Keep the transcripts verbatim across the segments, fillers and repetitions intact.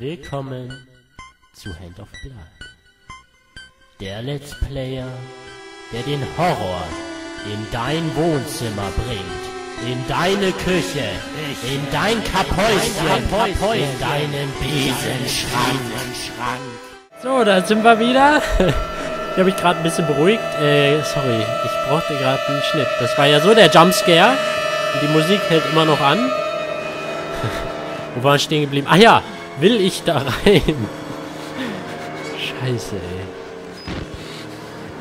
Willkommen zu Hand of Blood. Der Let's Player, der den Horror in dein Wohnzimmer bringt, in deine Küche, in dein Kapphäuschen, in deinen Besenschrank. So, da sind wir wieder. Ich habe mich gerade ein bisschen beruhigt. Äh, sorry, ich brauchte gerade einen Schnitt. Das war ja so der Jumpscare. Und die Musik hält immer noch an. Wo waren wir stehen geblieben? Ah ja, will ich da rein? Scheiße, ey.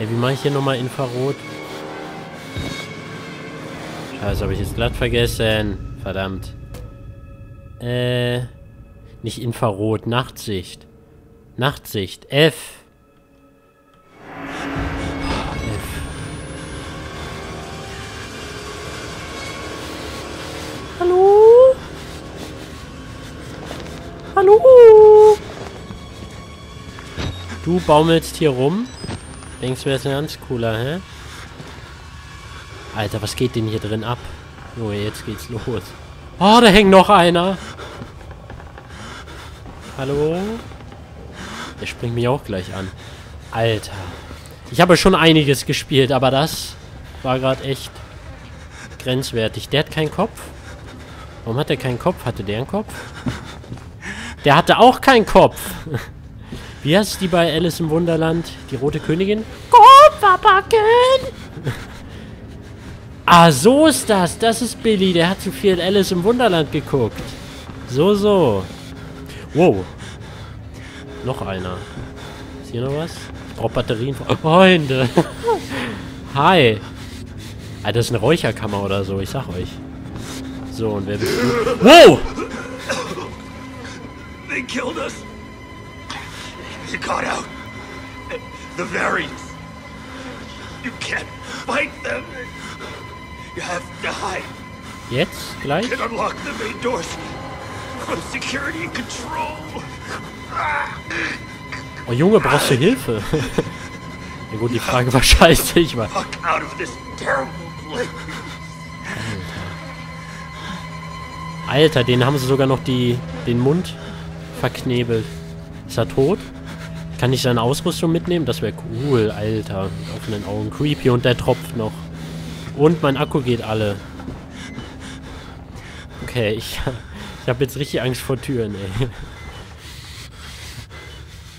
Ey, wie mache ich hier nochmal Infrarot? Scheiße, habe ich jetzt glatt vergessen. Verdammt. Äh, nicht Infrarot, Nachtsicht. Nachtsicht, F. F. Hallo? Hallo! Du baumelst hier rum. Denkst du, das ist ein ganz cooler, hä? Alter, was geht denn hier drin ab? Junge, jetzt geht's los. Oh, da hängt noch einer! Hallo? Der springt mich auch gleich an. Alter. Ich habe schon einiges gespielt, aber das war gerade echt grenzwertig. Der hat keinen Kopf. Warum hat der keinen Kopf? Hatte der einen Kopf? Der hatte auch keinen Kopf. Wie heißt die bei Alice im Wunderland? Die rote Königin? Kupferbacken! Ah, so ist das. Das ist Billy. Der hat zu viel Alice im Wunderland geguckt. So, so. Wow. Noch einer. Ist hier noch was? Ich brauche Batterien. Oh, Freunde. Hi. Ah, das ist eine Räucherkammer oder so. Ich sag euch. So, und wer bist du? Wow! They killed us. You got out. The variants. You can't fight them. You have to hide. Jetzt gleich. You can unlock the main doors from security and control. Oh Junge, brauchst du Hilfe? Ja gut, die Frage war scheiße, ich war. Fuck out of this terrible place. Alter. Alter, denen haben sie sogar noch die den Mund verknebelt. Ist er tot? Kann ich seine Ausrüstung mitnehmen? Das wäre cool, Alter. Mit offenen Augen. Creepy und der tropft noch. Und mein Akku geht alle. Okay, ich, ich habe jetzt richtig Angst vor Türen, ey.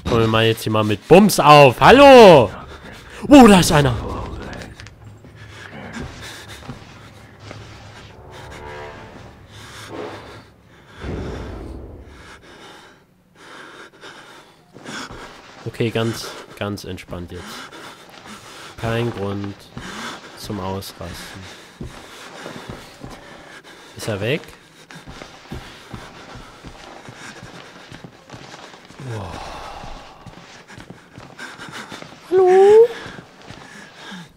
Kommen wir mal jetzt hier mal mit Bums auf. Hallo! Oh, da ist einer! Okay, ganz, ganz entspannt jetzt. Kein Grund zum Ausrasten. Ist er weg? Wow. Hallo?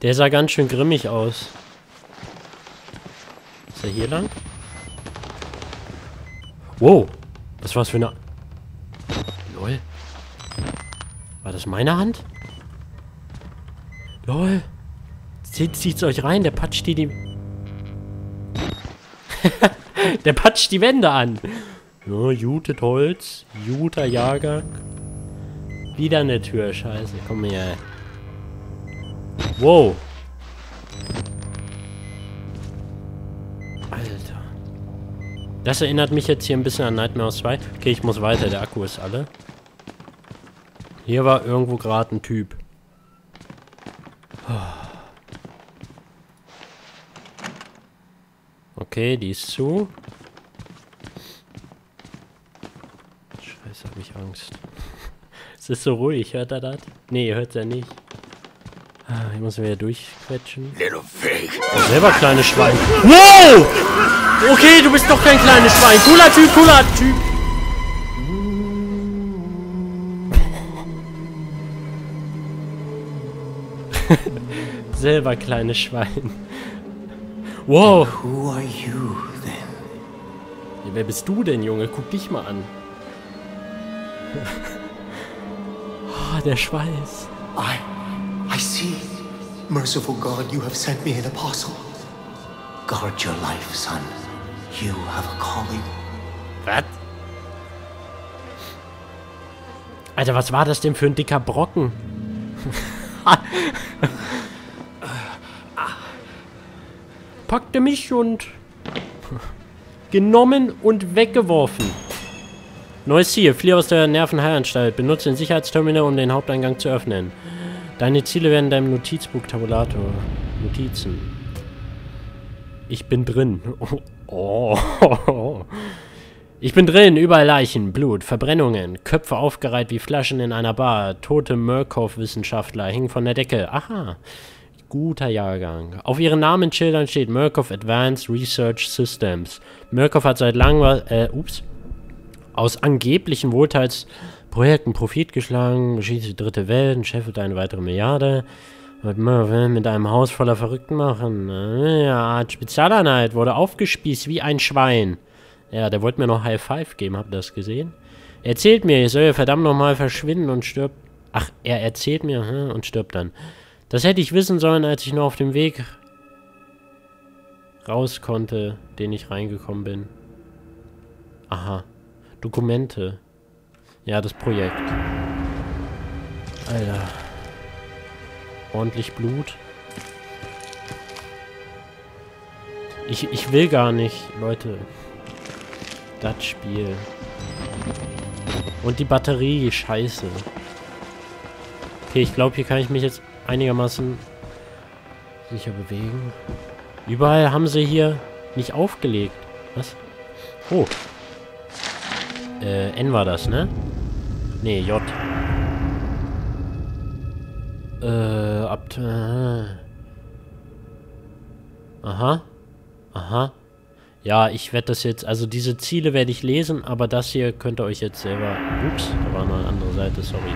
Der sah ganz schön grimmig aus. Ist er hier lang? Wow, was war's für eine... Lol. War das meine Hand? Lol. Zieht, zieht's euch rein, der patscht die... die der patscht die Wände an. Ja, jutet Holz. Juter Jager. Wieder eine Tür, scheiße. Komm her. Wow. Alter. Das erinnert mich jetzt hier ein bisschen an Nightmare zwei. Okay, ich muss weiter, der Akku ist alle. Hier war irgendwo gerade ein Typ. Okay, die ist zu. Scheiße, hab ich Angst. Es ist so ruhig, hört er das? Nee, hört er nicht. Ich muss wieder durchquetschen. Oh, selber kleines Schwein. Wow! Okay, du bist doch kein kleines Schwein. Cooler Typ, cooler Typ. Selber kleines Schwein. Wow. Who are you then? Ja, wer bist du denn, Junge? Guck dich mal an. Oh, der Schweiß. I, I see. Merciful God, you have sent me an apostle. Guard your life, son. You have a calling. Was? Alter, was war das denn für ein dicker Brocken? Packte mich und... genommen und weggeworfen. Neues Ziel. Fliehe aus der Nervenheilanstalt. Benutze den Sicherheitsterminal, um den Haupteingang zu öffnen. Deine Ziele werden in deinem Notizbuch-Tabulator. Notizen. Ich bin drin. Oh. Oh. Ich bin drin. Überall Leichen, Blut, Verbrennungen, Köpfe aufgereiht wie Flaschen in einer Bar. Tote Murkoff-Wissenschaftler hängen von der Decke. Aha. Guter Jahrgang. Auf ihren Namensschildern steht Murkoff Advanced Research Systems. Murkoff hat seit langem äh, ups, aus angeblichen Wohlteilsprojekten Profit geschlagen, beschießt die dritte Welt und scheffelt eine weitere Milliarde. Was will mit einem Haus voller Verrückten machen? Ja, Spezialeinheit wurde aufgespießt wie ein Schwein. Ja, der wollte mir noch High Five geben, habt ihr das gesehen? Er erzählt mir, ich soll verdammt nochmal verschwinden und stirbt. Ach, er erzählt mir hm, und stirbt dann. Das hätte ich wissen sollen, als ich noch auf dem Weg raus konnte, den ich reingekommen bin. Aha. Dokumente. Ja, das Projekt. Alter. Ordentlich Blut. Ich, ich will gar nicht, Leute. Das Spiel. Und die Batterie, scheiße. Okay, ich glaube, hier kann ich mich jetzt einigermaßen sicher bewegen. Überall haben sie hier nicht aufgelegt. Was? Oh. Äh, N war das, ne? Ne, J. Äh, ab... Aha. Aha. Ja, ich werde das jetzt... Also diese Ziele werde ich lesen, aber das hier könnt ihr euch jetzt selber... Ups, da war noch eine andere Seite, sorry.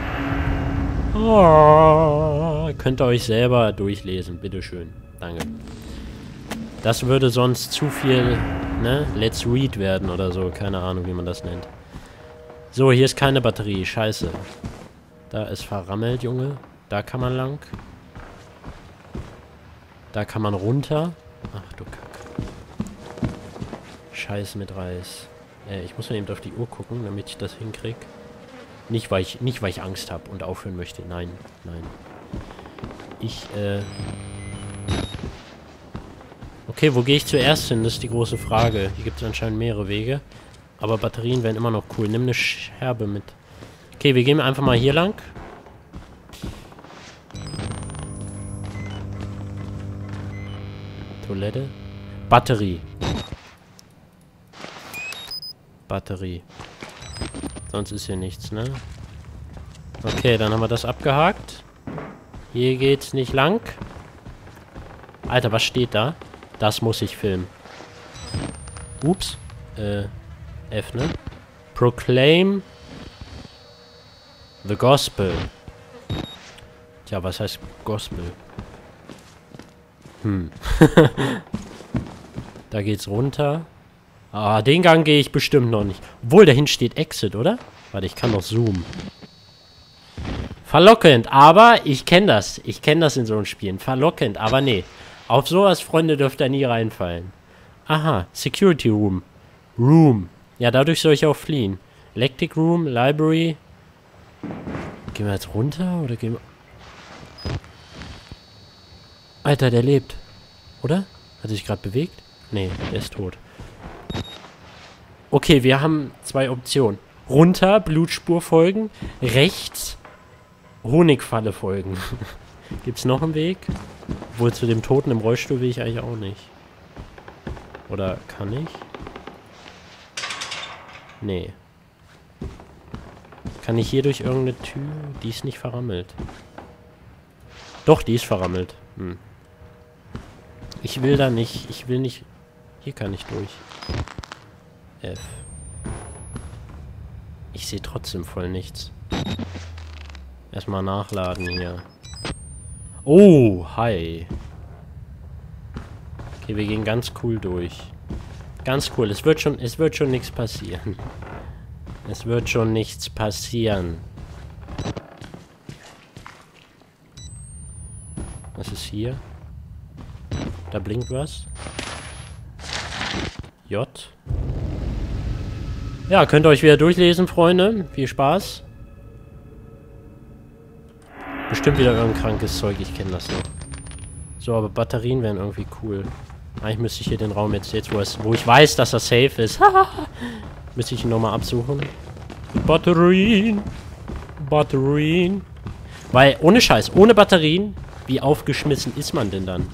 Oh, könnt ihr euch selber durchlesen, bitteschön. Danke. Das würde sonst zu viel, ne, Let's Read werden oder so. Keine Ahnung, wie man das nennt. So, hier ist keine Batterie, scheiße. Da ist verrammelt, Junge. Da kann man lang. Da kann man runter. Ach du Kacke. Scheiß mit Reis. Äh, ich muss mal eben auf die Uhr gucken, damit ich das hinkriege. Nicht, weil ich, nicht, weil ich Angst habe und aufhören möchte. Nein, nein. Ich, äh... Okay, wo gehe ich zuerst hin? Das ist die große Frage. Hier gibt es anscheinend mehrere Wege. Aber Batterien wären immer noch cool. Nimm eine Scherbe mit. Okay, wir gehen einfach mal hier lang. Toilette. Batterie. Batterie. Sonst ist hier nichts, ne? Okay, dann haben wir das abgehakt. Hier geht's nicht lang. Alter, was steht da? Das muss ich filmen. Ups. Äh, F, ne? Proclaim the Gospel. Tja, was heißt Gospel? Hm. Da geht's runter. Ah, den Gang gehe ich bestimmt noch nicht. Obwohl, dahin steht Exit, oder? Warte, ich kann noch zoomen. Verlockend, aber ich kenne das. Ich kenne das in so einem Spielen. Verlockend, aber nee. Auf sowas, Freunde, dürft ihr nie reinfallen. Aha, Security Room. Room. Ja, dadurch soll ich auch fliehen. Electric Room, Library. Gehen wir jetzt runter, oder gehen wir... Alter, der lebt. Oder? Hat er sich gerade bewegt? Nee, der ist tot. Okay, wir haben zwei Optionen. Runter, Blutspur folgen. Rechts, Honigfalle folgen. Gibt's noch einen Weg? Obwohl, zu dem Toten im Rollstuhl will ich eigentlich auch nicht. Oder kann ich? Nee. Kann ich hier durch irgendeine Tür? Die ist nicht verrammelt. Doch, die ist verrammelt. Hm. Ich will da nicht. Ich will nicht... Hier kann ich durch. F. Ich sehe trotzdem voll nichts. Erstmal nachladen hier. Oh, hi. Okay, wir gehen ganz cool durch. Ganz cool. Es wird schon, es wird schon nichts passieren. Es wird schon nichts passieren. Was ist hier? Da blinkt was. J. Ja, könnt ihr euch wieder durchlesen, Freunde. Viel Spaß. Bestimmt wieder irgendein krankes Zeug, ich kenne das noch. So, aber Batterien wären irgendwie cool. Eigentlich müsste ich hier den Raum jetzt, jetzt wo, es, wo ich weiß, dass er safe ist, müsste ich ihn nochmal absuchen. Batterien! Batterien! Weil, ohne Scheiß, ohne Batterien, wie aufgeschmissen ist man denn dann?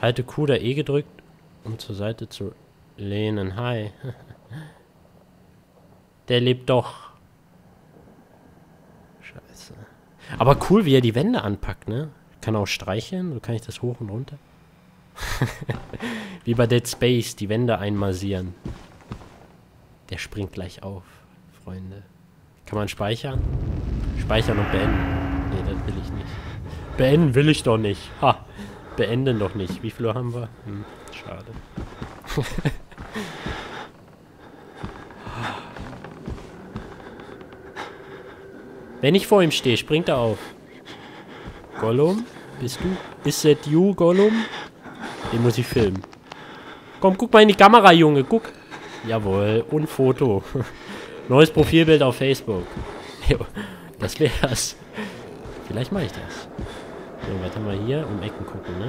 Halte Q oder E gedrückt, um zur Seite zu lehnen. Hi. Der lebt doch. Scheiße. Aber cool, wie er die Wände anpackt, ne? Kann auch streicheln, so kann ich das hoch und runter. Wie bei Dead Space, die Wände einmassieren. Der springt gleich auf, Freunde. Kann man speichern? Speichern und beenden. Ne, das will ich nicht. Beenden will ich doch nicht. Ha! Beenden doch nicht. Wie viel Uhr haben wir? Hm, schade. Wenn ich vor ihm stehe, springt er auf. Gollum? Bist du? Is that you, Gollum? Den muss ich filmen. Komm, guck mal in die Kamera, Junge, guck. Jawohl, und Foto. Neues Profilbild auf Facebook. Jo, das wär's. Vielleicht mache ich das. So, warte mal hier, um Ecken gucken, ne?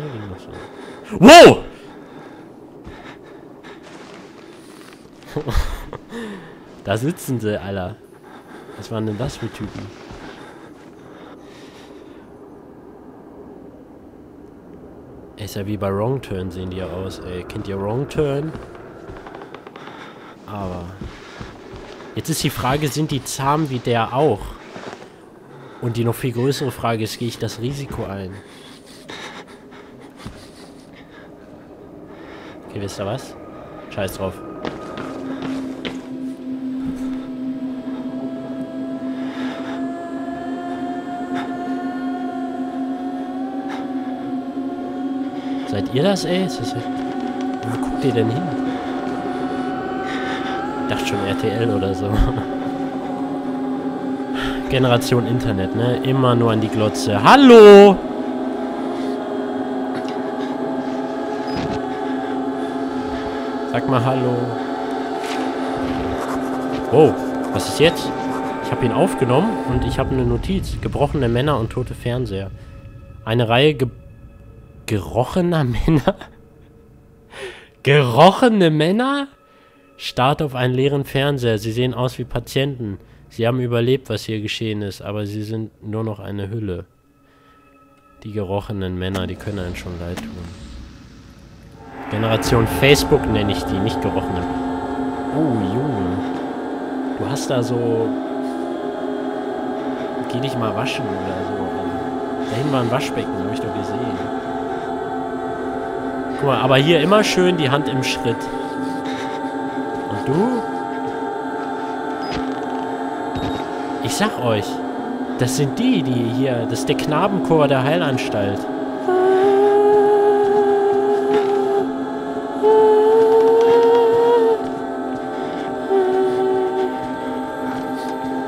So. Wow! Da sitzen sie, Alter. Was waren denn das für Typen? Ist ja wie bei Wrong Turn sehen die ja aus, ey. Kennt ihr Wrong Turn? Aber... Jetzt ist die Frage, sind die zahm wie der auch? Und die noch viel größere Frage ist, gehe ich das Risiko ein? Okay, wisst ihr was? Scheiß drauf. Seid ihr das, ey? Wo guckt ihr denn hin? Ich dachte schon R T L oder so. Generation Internet, ne? Immer nur an die Glotze. Hallo! Sag mal hallo. Wow, was ist jetzt? Ich habe ihn aufgenommen und ich habe eine Notiz. Gebrochene Männer und tote Fernseher. Eine Reihe ge gerochener Männer? Gerochene Männer? Start auf einen leeren Fernseher. Sie sehen aus wie Patienten. Sie haben überlebt, was hier geschehen ist, aber sie sind nur noch eine Hülle. Die gerochenen Männer, die können einen schon leid tun. Generation Facebook nenne ich die, nicht gerochenen. Oh, Junge. Du hast da so... Geh dich mal waschen oder so. Da hinten war ein Waschbecken, habe ich doch gesehen. Guck mal, aber hier immer schön die Hand im Schritt. Und du? Ich sag euch, das sind die, die hier... Das ist der Knabenchor der Heilanstalt.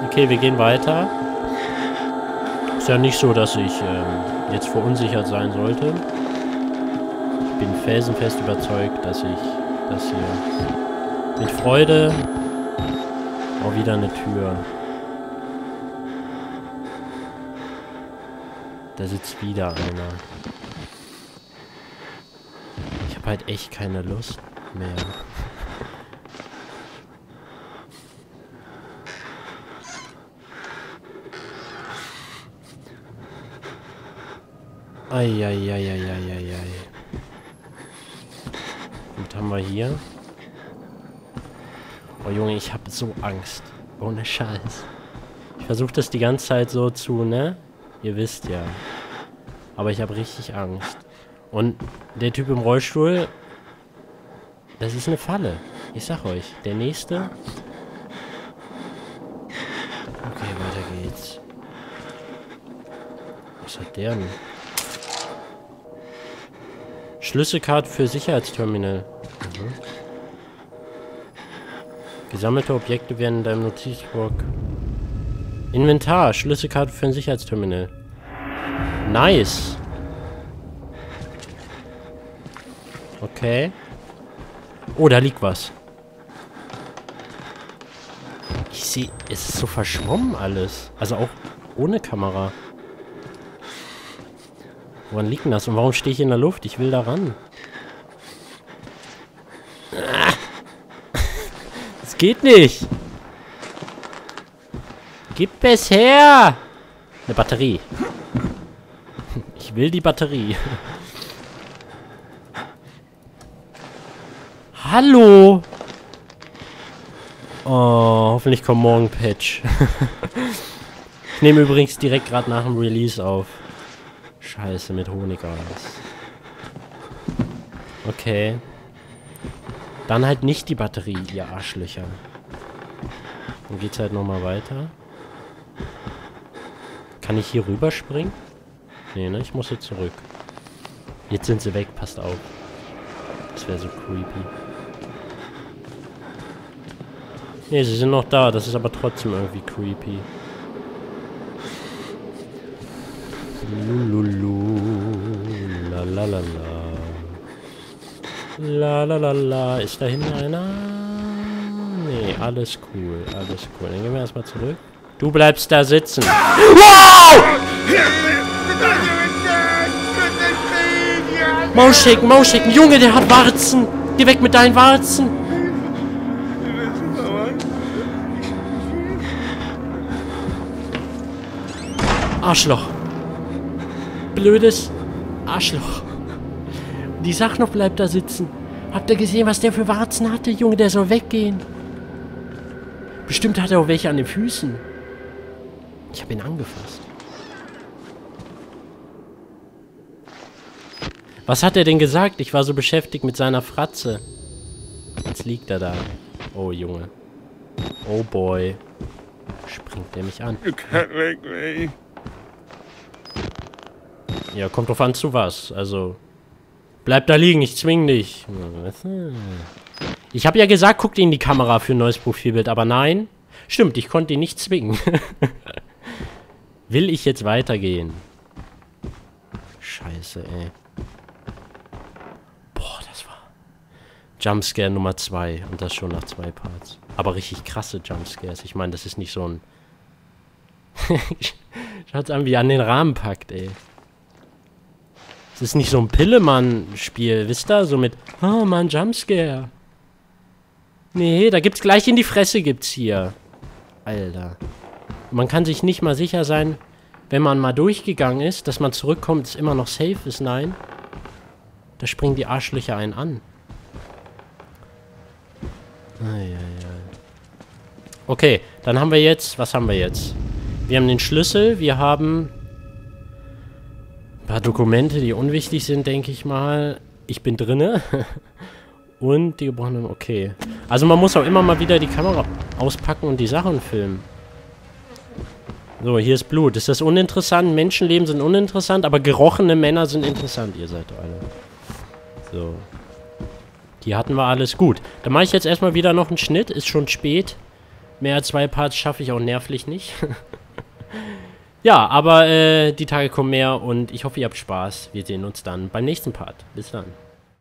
Okay, wir gehen weiter. Ist ja nicht so, dass ich ähm, jetzt verunsichert sein sollte. Ich bin felsenfest überzeugt, dass ich das hier... Mit Freude. Oh, wieder eine Tür. Da sitzt wieder einer. Ich habe halt echt keine Lust mehr. Eieieiei. Gut, haben wir hier. Oh Junge, ich habe so Angst. Ohne Scheiß. Ich versuche das die ganze Zeit so zu, ne? Ihr wisst ja. Aber ich habe richtig Angst. Und der Typ im Rollstuhl, das ist eine Falle. Ich sag euch. Der nächste. Okay, weiter geht's. Was hat der denn? Schlüsselkarte für Sicherheitsterminal. Mhm. Gesammelte Objekte werden in deinem Notizblock. Inventar, Schlüsselkarte für ein Sicherheitsterminal. Nice. Okay. Oh, da liegt was. Ich sehe, es ist so verschwommen alles. Also auch Ohne Kamera. Woran liegt denn das? Und warum stehe ich in der Luft? Ich will da ran. Das geht nicht. Gib es her. Eine Batterie. Ich will die Batterie. Hallo. Oh, hoffentlich kommt morgen Patch. Ich nehme übrigens direkt gerade nach dem Release auf. Scheiße, mit Honig aus. Okay. Dann halt nicht die Batterie, ihr Arschlöcher. Dann geht's halt nochmal weiter. Kann ich hier rüberspringen? Nee, ne? Ich muss hier zurück. Jetzt sind sie weg, passt auf. Das wäre so creepy. Ne, sie sind noch da. Das ist aber trotzdem irgendwie creepy. Lululu. La la la la. La la la la. Ist da hinten einer? Nee, alles cool. Alles cool. Dann gehen wir erstmal zurück. Du bleibst da sitzen. Wow! Maus schicken, Maus schicken. Junge, der hat Warzen. Geh weg mit deinen Warzen. Arschloch. Blödes Arschloch. Die Sache noch bleibt da sitzen. Habt ihr gesehen, was der für Warzen hatte? Junge, der soll weggehen. Bestimmt hat er auch welche an den Füßen. Ich habe ihn angefasst. Was hat er denn gesagt? Ich war so beschäftigt mit seiner Fratze. Jetzt liegt er da. Oh, Junge. Oh, boy. Springt der mich an. You can't make me. Ja, kommt drauf an zu was. Also, bleib da liegen, ich zwing dich. Ich habe ja gesagt, guckt in die Kamera für ein neues Profilbild, aber nein. Stimmt, ich konnte ihn nicht zwingen. Will ich jetzt weitergehen? Scheiße, ey. Jumpscare Nummer zwei. Und das schon nach zwei Parts. Aber richtig krasse Jumpscares. Ich meine, das ist nicht so ein... Schaut's an, wie er an den Rahmen packt, ey. Es ist nicht so ein Pillemann-Spiel, wisst ihr? So mit, oh Mann, Jumpscare. Nee, da gibt's gleich in die Fresse gibt's hier. Alter. Man kann sich nicht mal sicher sein, wenn man mal durchgegangen ist, dass man zurückkommt, es immer noch safe ist. Nein. Da springen die Arschlöcher einen an. Okay, dann haben wir jetzt... Was haben wir jetzt? Wir haben den Schlüssel, wir haben... ein paar Dokumente, die unwichtig sind, denke ich mal. Ich bin drinne. Und die gebrochenen... Okay. Also man muss auch immer mal wieder die Kamera auspacken und die Sachen filmen. So, hier ist Blut. Ist das uninteressant? Menschenleben sind uninteressant, aber gerochene Männer sind interessant. Ihr seid alle. So. Hier hatten wir alles. Gut, dann mache ich jetzt erstmal wieder noch einen Schnitt. Ist schon spät. Mehr als zwei Parts schaffe ich auch nervlich nicht. Ja, aber äh, die Tage kommen mehr und ich hoffe, ihr habt Spaß. Wir sehen uns dann beim nächsten Part. Bis dann.